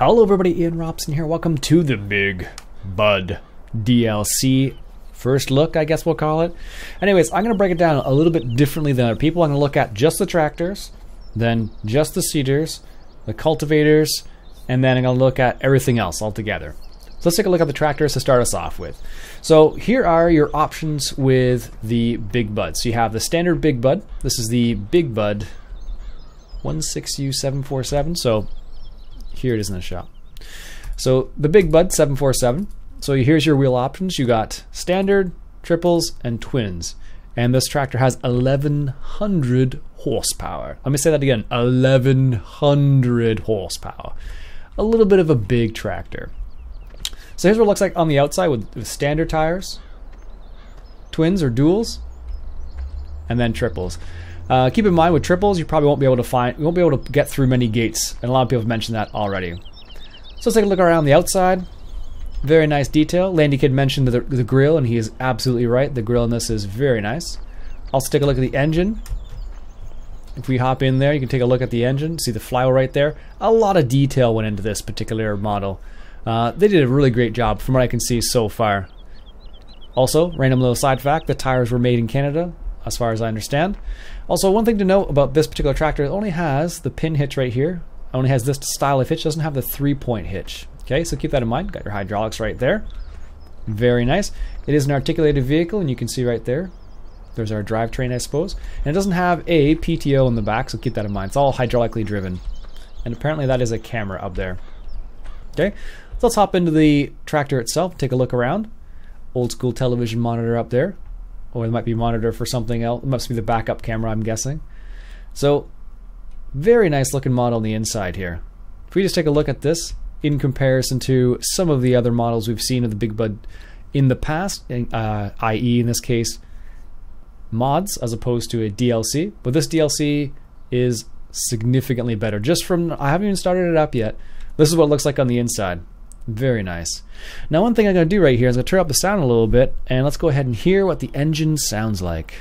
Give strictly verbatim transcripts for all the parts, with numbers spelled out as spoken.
Hello everybody, Ian Robson here. Welcome to the Big Bud D L C. First look, I guess we'll call it. Anyways, I'm going to break it down a little bit differently than other people. I'm going to look at just the tractors, then just the seeders, the cultivators, and then I'm going to look at everything else altogether. So let's take a look at the tractors to start us off with. So here are your options with the Big Bud. So you have the standard Big Bud. This is the Big Bud sixteen U seven forty-seven. So here it is in the shop. So the Big Bud seven forty-seven. So here's your wheel options. You got standard, triples, and twins. And this tractor has eleven hundred horsepower. Let me say that again, eleven hundred horsepower. A little bit of a big tractor. So here's what it looks like on the outside with, with standard tires, twins or duals, and then triples. Uh, keep in mind with triples, you probably won't be able to find, you won't be able to get through many gates, and a lot of people have mentioned that already. So let's take a look around the outside. Very nice detail. Landy Kid mentioned the, the grill, and he is absolutely right. The grill in this is very nice. Also take a look at the engine. If we hop in there, you can take a look at the engine, see the flywheel right there. A lot of detail went into this particular model. Uh, they did a really great job from what I can see so far. Also, random little side fact, the tires were made in Canada, as far as I understand. Also, one thing to note about this particular tractor, it only has the pin hitch right here. It only has this style of hitch, doesn't have the three-point hitch. Okay, so keep that in mind. Got your hydraulics right there. Very nice. It is an articulated vehicle, and you can see right there, there's our drivetrain, I suppose. And it doesn't have a P T O in the back, so keep that in mind. It's all hydraulically driven. And apparently that is a camera up there. Okay, so let's hop into the tractor itself, take a look around. Old school television monitor up there. Or it might be a monitor for something else. It must be the backup camera, I'm guessing. So, very nice looking model on the inside here. If we just take a look at this in comparison to some of the other models we've seen of the Big Bud in the past, uh, that is in this case, mods as opposed to a D L C. But this D L C is significantly better. Just from, I haven't even started it up yet. This is what it looks like on the inside. Very nice. Now one thing I'm going to do right here is I'm going to turn up the sound a little bit, and let's go ahead and hear what the engine sounds like.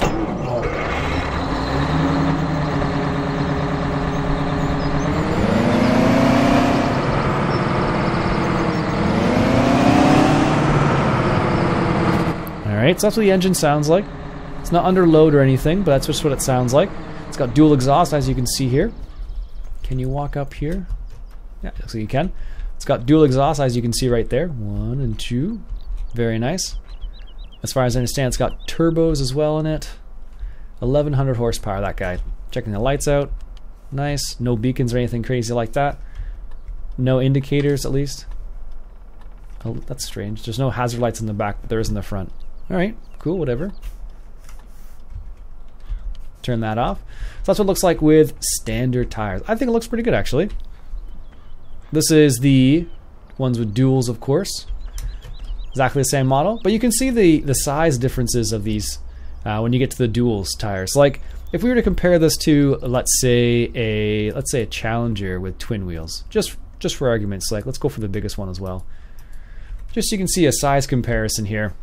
Alright, so that's what the engine sounds like. It's not under load or anything, but that's just what it sounds like. It's got dual exhaust, as you can see here. Can you walk up here? Yeah, so you can. It's got dual exhaust, as you can see right there. One and two. Very nice. As far as I understand, it's got turbos as well in it. eleven hundred horsepower, that guy. Checking the lights out. Nice. No beacons or anything crazy like that. No indicators, at least. Oh, that's strange. There's no hazard lights in the back, but there is in the front. Alright, cool, whatever. Turn that off. So that's what it looks like with standard tires. I think it looks pretty good, actually. This is the ones with duals, of course. Exactly the same model, but you can see the, the size differences of these uh, when you get to the duals tires. Like, if we were to compare this to, let's say, a let's say a Challenger with twin wheels, just, just for argument's sake, let's go for the biggest one as well. Just so you can see a size comparison here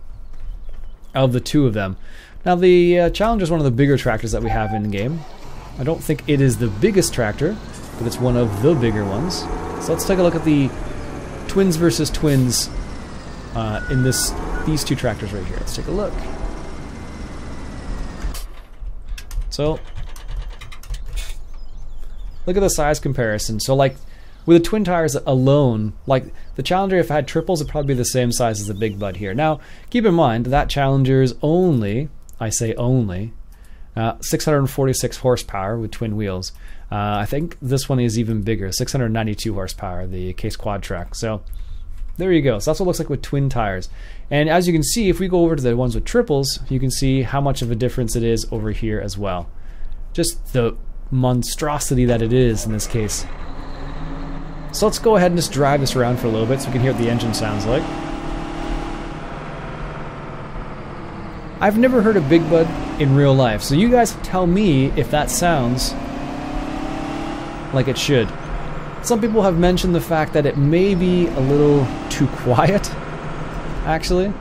of the two of them. Now the uh, Challenger is one of the bigger tractors that we have in the game. I don't think it is the biggest tractor, but it's one of the bigger ones. So let's take a look at the twins versus twins uh, in this these two tractors right here. Let's take a look. So look at the size comparison. So like with the twin tires alone, like the Challenger, if it had triples, it'd probably be the same size as the Big Bud here. Now keep in mind that Challenger is only, I say only, uh, six hundred forty-six horsepower with twin wheels. Uh, I think this one is even bigger, six hundred ninety-two horsepower, the Case Quadtrac. So there you go. So that's what it looks like with twin tires. And as you can see, if we go over to the ones with triples, you can see how much of a difference it is over here as well. Just the monstrosity that it is in this case. So let's go ahead and just drive this around for a little bit so we can hear what the engine sounds like. I've never heard a Big Bud in real life, so you guys tell me if that sounds like it should. Some people have mentioned the fact that it may be a little too quiet, actually.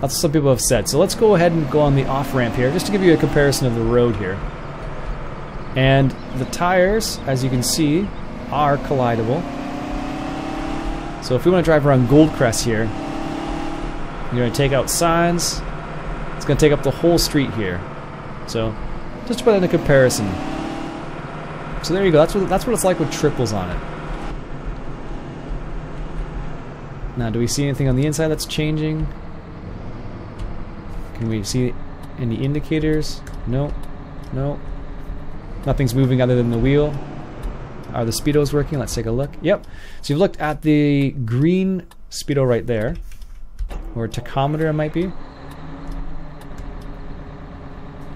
That's what some people have said. So let's go ahead and go on the off-ramp here, just to give you a comparison of the road here. And the tires, as you can see, are collidable. So if we want to drive around Goldcrest here, you're going to take out signs. It's going to take up the whole street here. So just to put in a comparison. So there you go. That's what, that's what it's like with triples on it. Now, do we see anything on the inside that's changing? Can we see any indicators? No. No. Nothing's moving other than the wheel. Are the speedos working? Let's take a look. Yep. So you've looked at the green speedo right there, or tachometer it might be.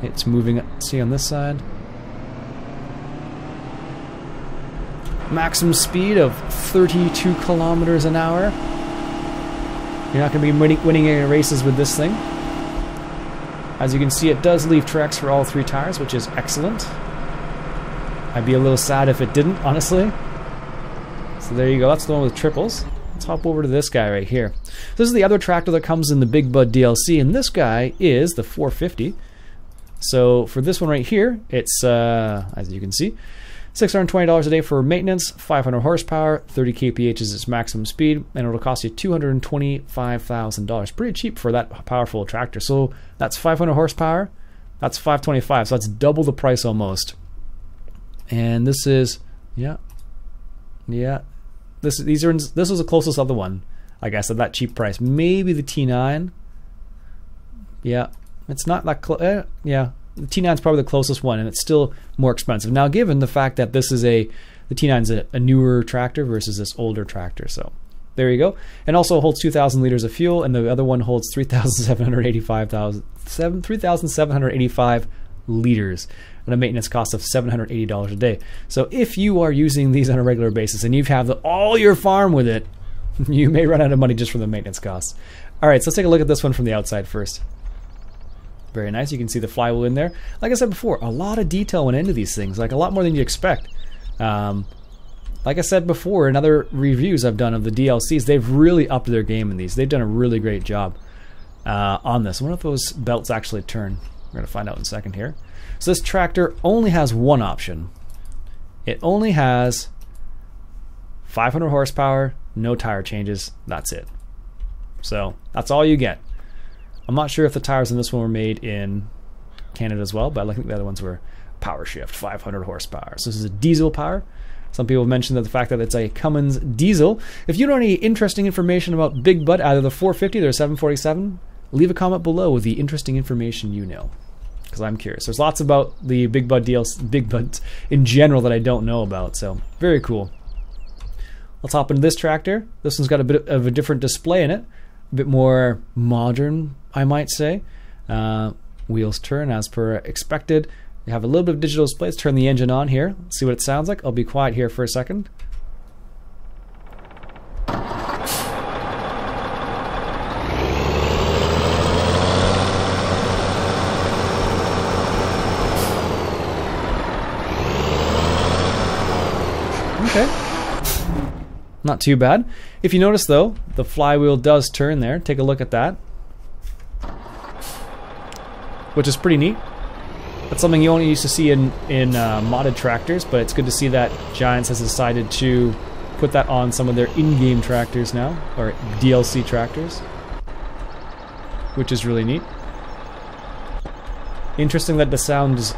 It's moving. See on this side. Maximum speed of thirty-two kilometers an hour. You're not going to be winning any races with this thing. As you can see, it does leave tracks for all three tires, which is excellent. I'd be a little sad if it didn't, honestly. So there you go, that's the one with triples. Let's hop over to this guy right here. This is the other tractor that comes in the Big Bud D L C, and this guy is the four fifty. So for this one right here, it's, uh, as you can see, six hundred twenty dollars a day for maintenance, five hundred horsepower, thirty K P H is its maximum speed, and it'll cost you two hundred twenty-five thousand dollars. Pretty cheap for that powerful tractor. So that's five hundred horsepower, that's five twenty-five, so that's double the price almost. And this is, yeah, yeah. This these are this is the closest other one, I guess, at that cheap price. Maybe the T nine. Yeah, it's not that close. Eh, yeah, the T nine is probably the closest one, and it's still more expensive. Now, given the fact that this is a the T nine is a, a newer tractor versus this older tractor, so there you go. And also holds two thousand liters of fuel, and the other one holds three thousand seven hundred eighty-five liters and a maintenance cost of seven hundred eighty dollars a day. So if you are using these on a regular basis and you have the, all your farm with it, you may run out of money just for the maintenance costs. All right, so let's take a look at this one from the outside first. Very nice. You can see the flywheel in there. Like I said before, a lot of detail went into these things, like a lot more than you expect. Um, like I said before, in other reviews I've done of the D L Cs, they've really upped their game in these. They've done a really great job uh, on this. I wonder if those belts actually turn. We're going to find out in a second here. So this tractor only has one option. It only has five hundred horsepower, no tire changes. That's it. So that's all you get. I'm not sure if the tires in this one were made in Canada as well, but I think the other ones were PowerShift, five hundred horsepower. So this is a diesel power. Some people mentioned that the fact that it's a Cummins diesel. If you know any interesting information about Big Bud, either the four fifty or the seven forty-seven, leave a comment below with the interesting information you know, because I'm curious. There's lots about the Big Bud D L C, Big Bud in general, that I don't know about, so very cool. Let's hop into this tractor. This one's got a bit of a different display in it, a bit more modern, I might say. Uh, wheels turn as per expected. You have a little bit of digital display. Let's turn the engine on here, see what it sounds like. I'll be quiet here for a second. Not too bad. If you notice though, the flywheel does turn there. Take a look at that, which is pretty neat. That's something you only used to see in in uh, modded tractors, but it's good to see that Giants has decided to put that on some of their in-game tractors now, or D L C tractors, which is really neat. Interesting that the sound is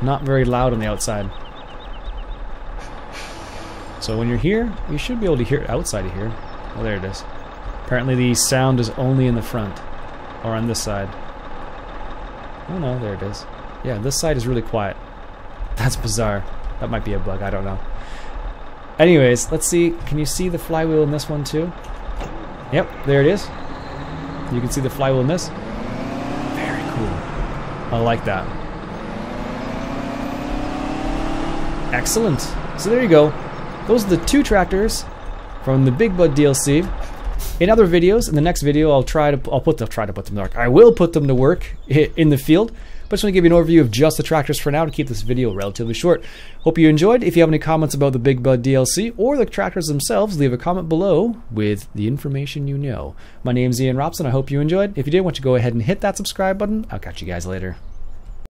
not very loud on the outside. So when you're here, you should be able to hear it outside of here. Oh, there it is. Apparently the sound is only in the front, or on this side. Oh no, there it is. Yeah, this side is really quiet. That's bizarre. That might be a bug, I don't know. Anyways, let's see. Can you see the flywheel in this one too? Yep, there it is. You can see the flywheel in this. Very cool. I like that. Excellent. So there you go. Those are the two tractors from the Big Bud D L C. In other videos, in the next video, I'll try to I'll put the, try to put them to work. I will put them to work in the field. But I just want to give you an overview of just the tractors for now to keep this video relatively short. Hope you enjoyed. If you have any comments about the Big Bud D L C or the tractors themselves, leave a comment below with the information you know. My name's Ian Robson. I hope you enjoyed. If you did, why don't you go ahead and hit that subscribe button. I'll catch you guys later.